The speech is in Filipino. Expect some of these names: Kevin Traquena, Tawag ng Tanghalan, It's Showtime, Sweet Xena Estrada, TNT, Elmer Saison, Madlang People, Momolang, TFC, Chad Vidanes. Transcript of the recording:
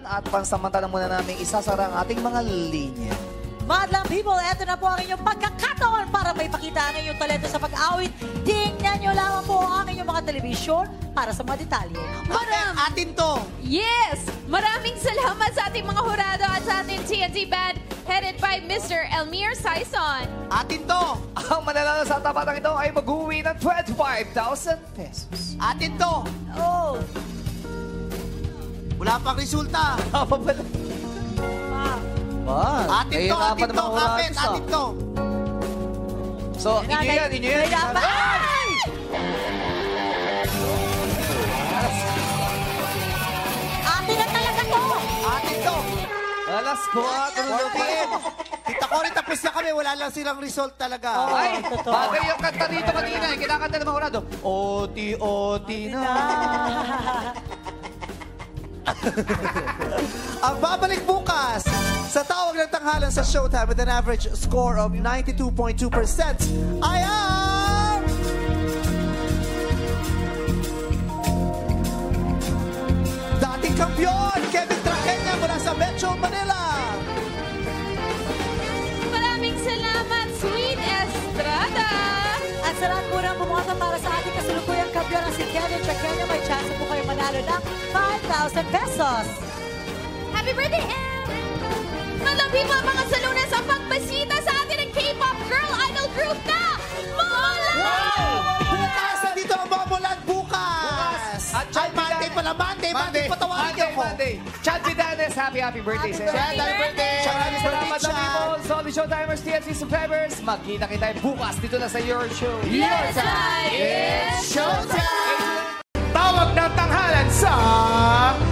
Tanghalan at pansamantala muna namin isasara ang ating mga linya. Madlang people, eto na po ang inyong pagkakataon para may pakita ang inyong talento sa pag-awit. Tingnan nyo lamang po ang inyong mga telebisyon para sa mga detalye. Atin to! Yes! Maraming salamat sa ating mga hurado at sa ating TNT band headed by Mr. Elmer Saison. Atin to! Ang mananalo sa tapatang ito ay mag-uwi ng 25,000 pesos. Atin to! Oh! Wala pang resulta. Atin to, kapit. Atin to. So, inyo yan. Ay! Atin na talaga to. Atin to. Alas po. Kita ko rin, tapos na kami. Wala lang silang result talaga. Ay, bagay yung kanta rito kanina. Kinakanta ng mga orado. Oti na. Ang babalik bukas sa Tawag ng Tanghalan sa Showtime with an average score of 92.2% ay ang dating kampiyon Kevin Traquena mula sa Metro Manila. Maraming salamat, Sweet Estrada. At sarap po nang bumuhatan para sa ating kasalukuyang kampiyon na si Kevin Traquena. May chance po kayo manalo ng 5,000 pesos. Happy birthday, Em! Madlang people, mga sa Lunes ang pagbisita sa atin ng K-pop girl idol group na Momolang! Wow! Bukas! Nandito ang Momolang bukas! At ay, Monday pala, Monday! Patawarin niyo ko! Chad Vidanes, happy birthday, sir! Chad, happy birthday! Maraming salamat na people, solid showtimers, TFC subscribers! Magkita kayo tayo bukas dito na sa Your Show! Your Time! It's Showtime! Tawag ng Tanghalan sa...